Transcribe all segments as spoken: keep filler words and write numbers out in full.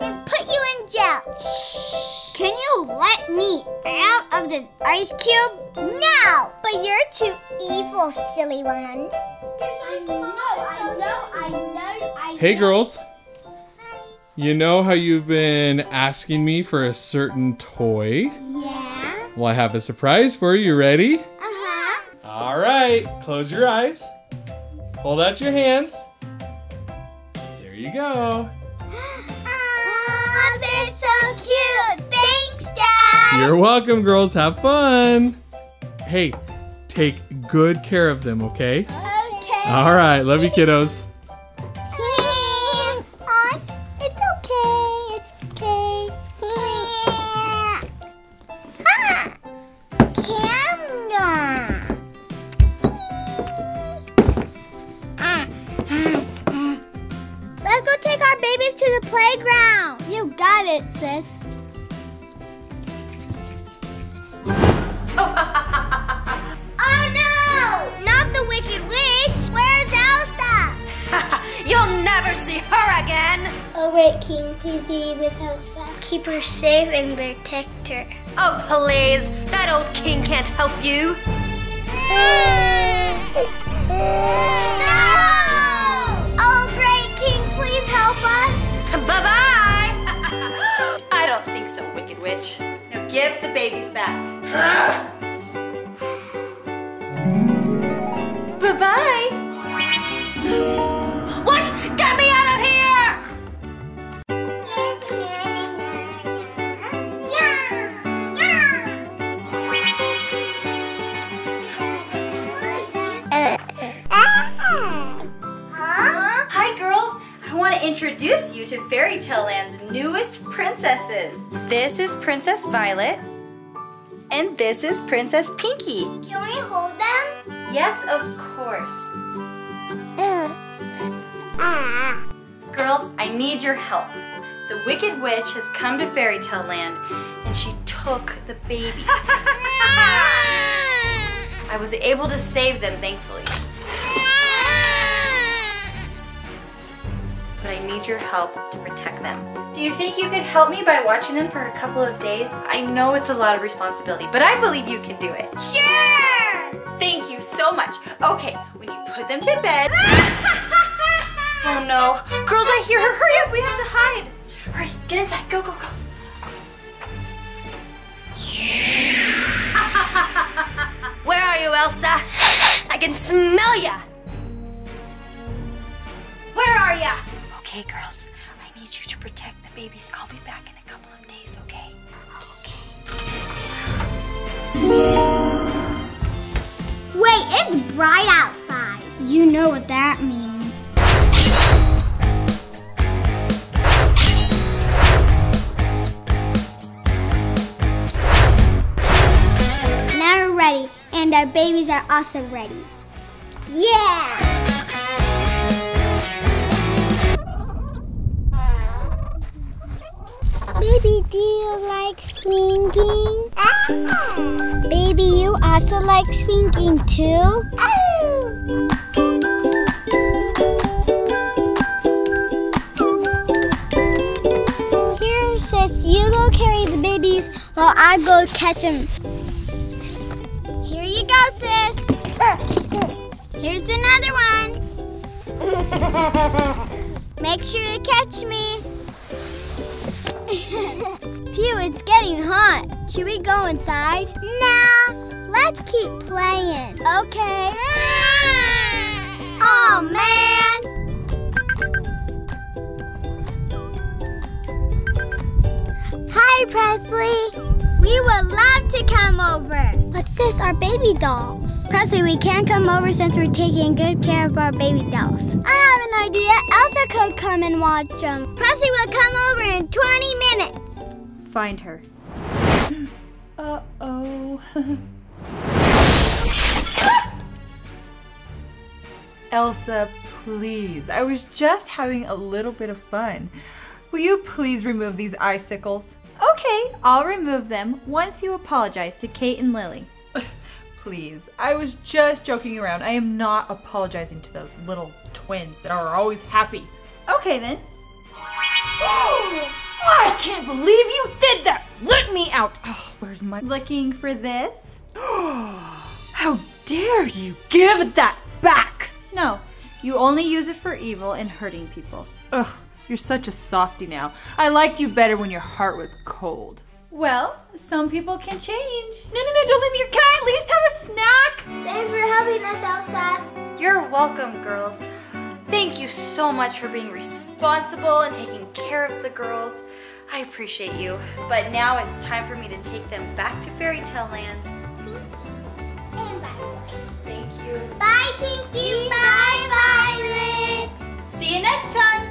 and put you in jail. Shh. Can you let me out of this ice cube? No, but you're too evil, silly one. I know, I know, I know, I know. Hey, girls. You know how you've been asking me for a certain toy? Yeah. Well, I have a surprise for you. You ready? Uh-huh. All right. Close your eyes. Hold out your hands. There you go. Aw, they're so cute. Thanks, Dad. You're welcome, girls. Have fun. Hey, take good care of them, okay? Okay. All right. Love you, kiddos. To the playground. You got it, sis. Oh no! Not the Wicked Witch! Where's Elsa? You'll never see her again! Oh wait, King, please be with Elsa. Keep her safe and protect her. Oh please, that old king can't help you. No! Please help us. Bye-bye. I don't think so, Wicked Witch. Now give the babies back. Bye-bye. What? Get me out of here! Introduce you to Fairytaleland's newest princesses. This is Princess Violet, and this is Princess Pinky. Can we hold them? Yes, of course. Uh. Girls, I need your help. The Wicked Witch has come to Fairytaleland, and she took the babies. I was able to save them, thankfully. But I need your help to protect them. Do you think you could help me by watching them for a couple of days? I know it's a lot of responsibility, but I believe you can do it. Sure! Thank you so much. Okay, when you put them to bed... Oh no. Girls, I hear her. Hurry up, we have to hide. Hurry, get inside. Go, go, go. Where are you, Elsa? I can smell ya. Where are ya? Okay, girls, I need you to protect the babies. I'll be back in a couple of days, okay? Okay. Wait, it's bright outside. You know what that means. Now we're ready, and our babies are also ready. Yeah! Baby, do you like swinging? Ah. Baby, you also like swinging too? Oh. Here, sis, you go carry the babies while I go catch them. Here you go, sis. Here's another one. Make sure you catch me. Phew, it's getting hot. Should we go inside? No, let's keep playing. Okay. Oh man. Hi, Presley. We would love to come over. What's this? Our baby dolls. Presley, we can't come over since we're taking good care of our baby dolls. I have an idea. Elsa could come and watch them. Presley will come over in twenty minutes. Find her. Uh-oh. Elsa, please. I was just having a little bit of fun. Will you please remove these icicles? Okay, I'll remove them once you apologize to Kate and Lily. Please, I was just joking around. I am not apologizing to those little twins that are always happy. Okay then. Whoa! can't believe you did that! Let me out! Oh, where's my- Looking for this? How dare you give that back! No, you only use it for evil and hurting people. Ugh, you're such a softie now. I liked you better when your heart was cold. Well, some people can change. No, no, no, don't leave me here. Can I at least have a snack? Thanks for helping us, Elsa. You're welcome, girls. Thank you so much for being responsible and taking care of the girls. I appreciate you. But now it's time for me to take them back to Fairy Tale Land. Thank you. And bye. Thank you. Bye, Pinky. Bye, Violet. See you next time.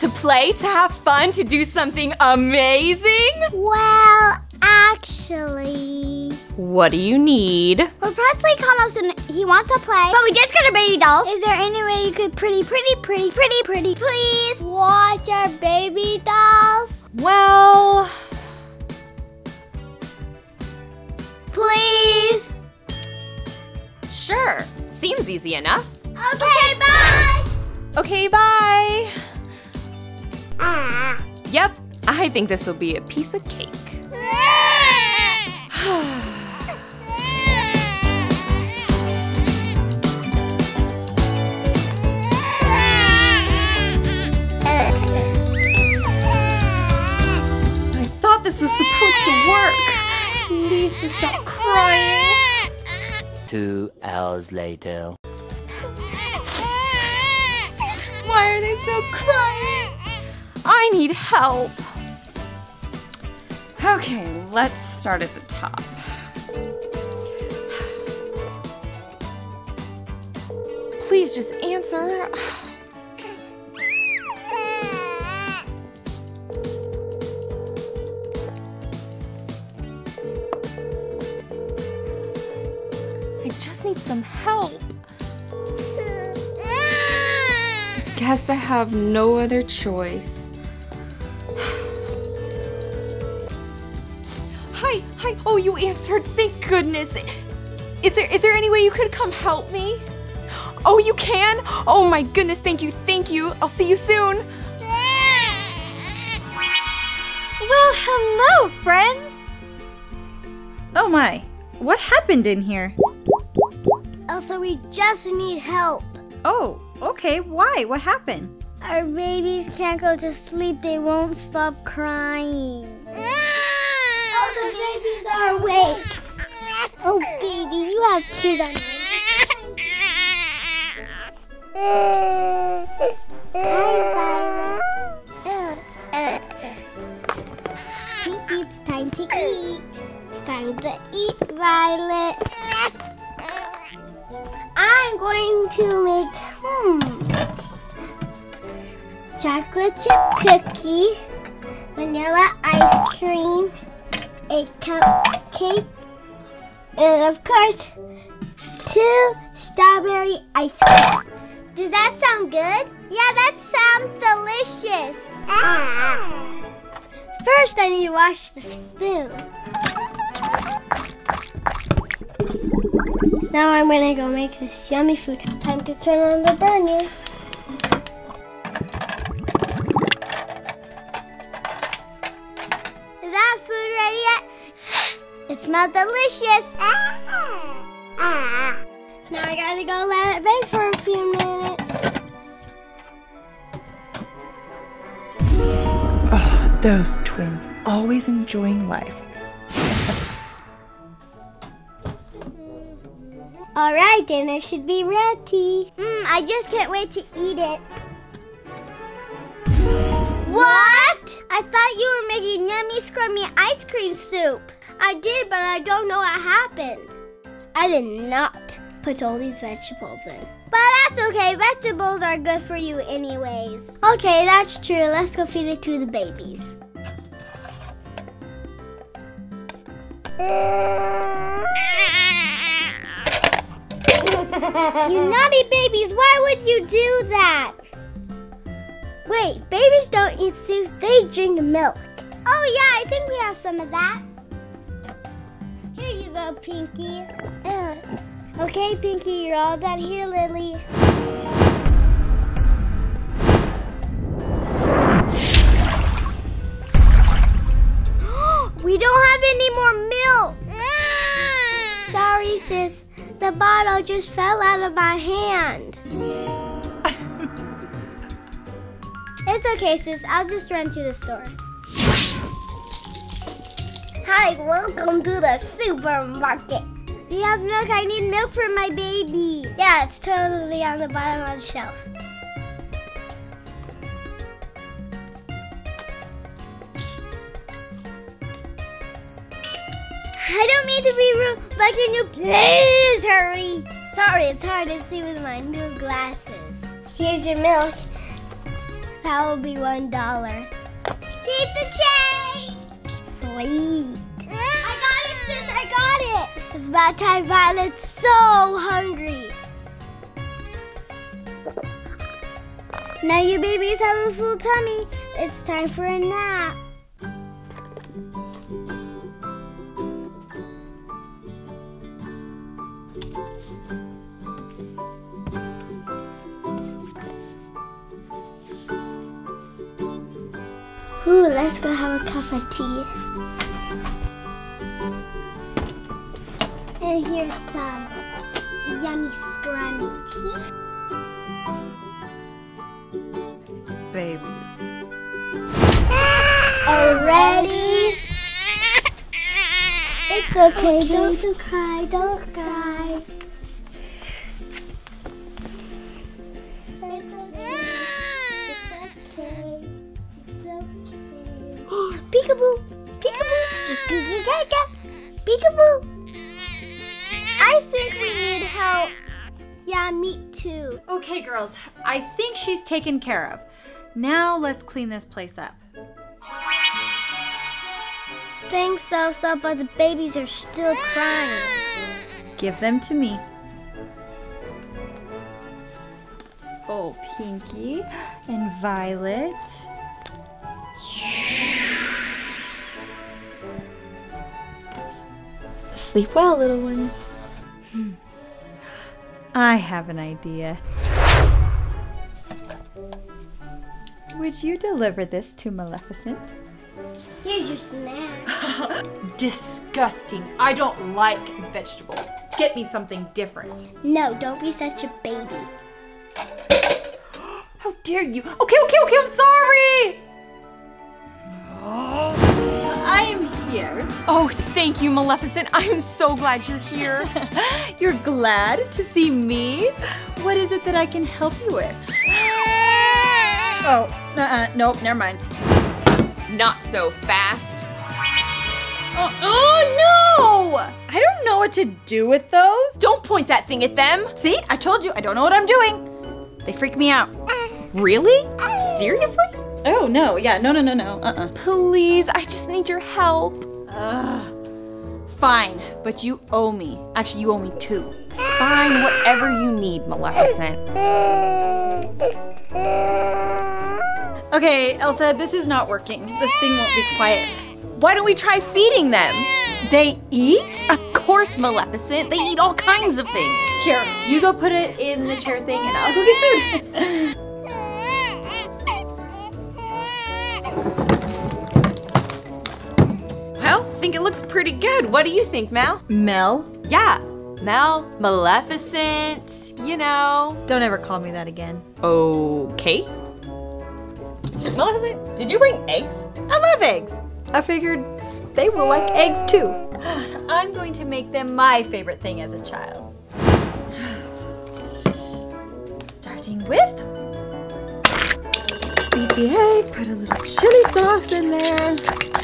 To play, to have fun, to do something amazing? Well, actually... What do you need? Well, Presley called us and he wants to play, but we just got our baby dolls. Is there any way you could pretty, pretty, pretty, pretty, pretty, please watch our baby dolls? Well... Please? Sure. Seems easy enough. Okay, okay bye! Okay, bye! Ah. Yep, I think this will be a piece of cake. I thought this was supposed to work. Please just stop crying. Two hours later. Why are they so crying? I need help. Okay, let's start at the top. Please just answer. I just need some help. I guess I have no other choice. Hi. Oh, you answered. Thank goodness. Is there is there any way you could come help me? Oh, you can? Oh my goodness. Thank you. Thank you. I'll see you soon. Well, hello, friends. Oh my. What happened in here? Elsa, we just need help. Oh, okay. Why? What happened? Our babies can't go to sleep. They won't stop crying. Elsa, Oh, baby, you have cute on you. Hi, Violet. Pinky, it's time to eat. It's time to eat, Violet. I'm going to make hmm, chocolate chip cookie, vanilla ice cream, a cupcake, and of course, two strawberry ice creams. Does that sound good? Yeah, that sounds delicious. Ah. First, I need to wash the spoon. Now I'm gonna go make this yummy food. It's time to turn on the burner. Is that food ready yet? It smells delicious. Ah. Ah. Now I gotta go let it bake for a few minutes. Oh, those twins, always enjoying life. All right, dinner should be ready. Mmm, I just can't wait to eat it. What? I thought you were making yummy, scrummy ice cream soup. I did, but I don't know what happened. I did not put all these vegetables in. But that's okay, vegetables are good for you anyways. Okay, that's true, let's go feed it to the babies. You naughty babies, why would you do that? Wait, babies don't eat soup, they drink milk. Oh yeah, I think we have some of that. Here you go, Pinky. Uh. Okay, Pinky, you're all done here, Lily. We don't have any more milk. Sorry, sis. The bottle just fell out of my hand. It's okay, sis. I'll just run to the store. Hi, welcome to the supermarket. Do you have milk? I need milk for my baby. Yeah, it's totally on the bottom of the shelf. I don't mean to be rude, but can you please hurry? Sorry, it's hard to see with my new glasses. Here's your milk. That will be one dollar. Keep the change. Sweet. I got it, sis, I got it. It's about time, Violet's so hungry. Now you babies have a full tummy. It's time for a nap. Ooh, let's go have a cup of tea. And here's some yummy, scrummy tea. Babies. Already? It's okay, okay, don't cry, don't cry. Peekaboo! Peekaboo! Peekaboo! I think we need help. Yeah, me too. Okay, girls. I think she's taken care of. Now let's clean this place up. Thanks, Elsa, but the babies are still crying. Give them to me. Oh, Pinky and Violet. Sleep well, little ones. Hmm. I have an idea. Would you deliver this to Maleficent? Here's your snack. Disgusting. I don't like vegetables. Get me something different. No, don't be such a baby. How dare you? Okay, okay, okay, I'm sorry. I'm here. here. Oh, thank you, Maleficent. I am so glad you're here. You're glad to see me? What is it that I can help you with? Oh, uh-uh, nope, never mind. Not so fast. Oh, oh, no! I don't know what to do with those. Don't point that thing at them. See, I told you, I don't know what I'm doing. They freak me out. Really? Seriously? Oh, no, yeah, no, no, no, no, uh-uh. Please, I just need your help. Ugh. Fine, but you owe me. Actually, you owe me two. Fine, whatever you need, Maleficent. Okay, Elsa, this is not working. This thing won't be quiet. Why don't we try feeding them? They eat? Of course, Maleficent. They eat all kinds of things. Here, you go put it in the chair thing and I'll go get food. Well, I think it looks pretty good. What do you think, Mel? Mel? Yeah, Mel, Maleficent, you know. Don't ever call me that again. Okay. Maleficent, did you bring eggs? I love eggs. I figured they will like eggs too. I'm going to make them my favorite thing as a child. Starting with, beat the egg, put a little chili sauce in there.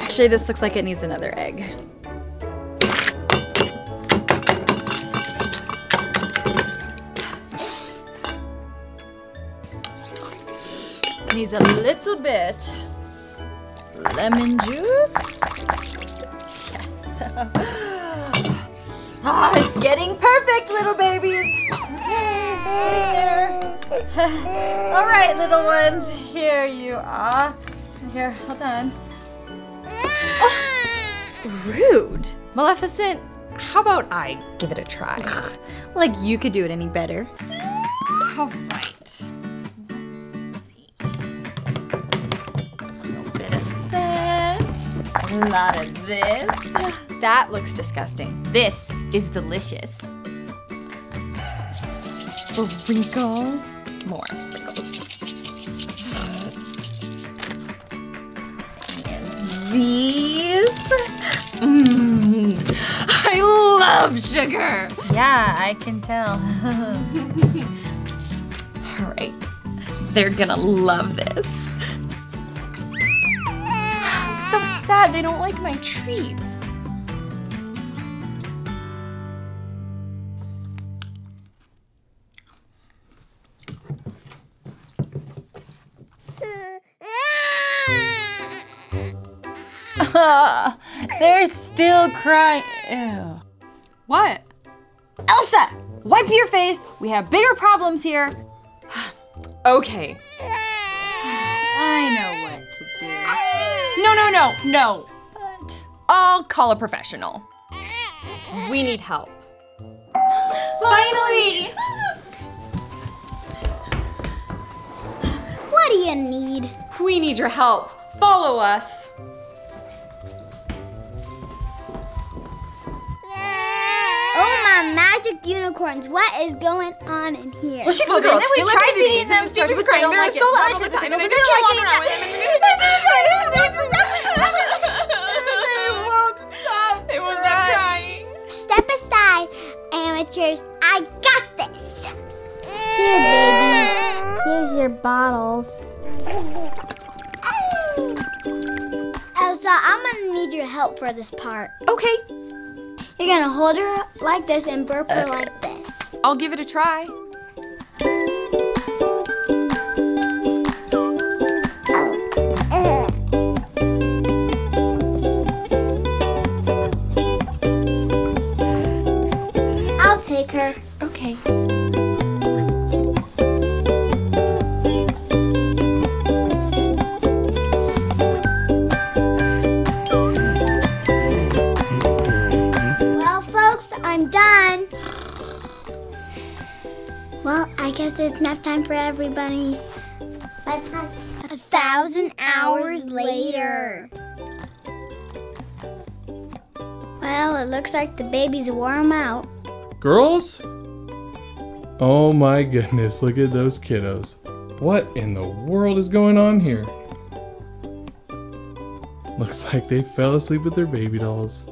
Actually, this looks like it needs another egg. Needs a little bit. Lemon juice. Yes. Ah, it's getting perfect, little babies. There. All right, little ones. Here you are. Here, hold on. Oh, rude. Maleficent, how about I give it a try? Like you could do it any better. All right. Not of this. That looks disgusting. This is delicious. Sprinkles. More sprinkles. And these. Mm. I love sugar. Yeah, I can tell. All right. They're gonna love this. Sad, they don't like my treats. Uh, they're still crying. Ew. What? Elsa, wipe your face. We have bigger problems here. Okay. I know what to do. No, no, no, no. But I'll call a professional. We need help. Finally! What do you need? We need your help. Follow us. Magic unicorns, what is going on in here? Well, she goes, and then we tried feeding them, them stupid crying. They were so loud all the time. And they just keep walking around with them. They won't stop. They won't stop crying. Step aside, amateurs. I got this. Here, baby. Here's your bottles. Elsa, I'm gonna need your help for this part. Okay. You're gonna hold her like this and burp her like this. I'll give it a try. I'll take her. Okay. I guess it's nap time for everybody. Bye-bye. A thousand hours later. Well, it looks like the babies wore them out. Girls? Oh my goodness, look at those kiddos. What in the world is going on here? Looks like they fell asleep with their baby dolls.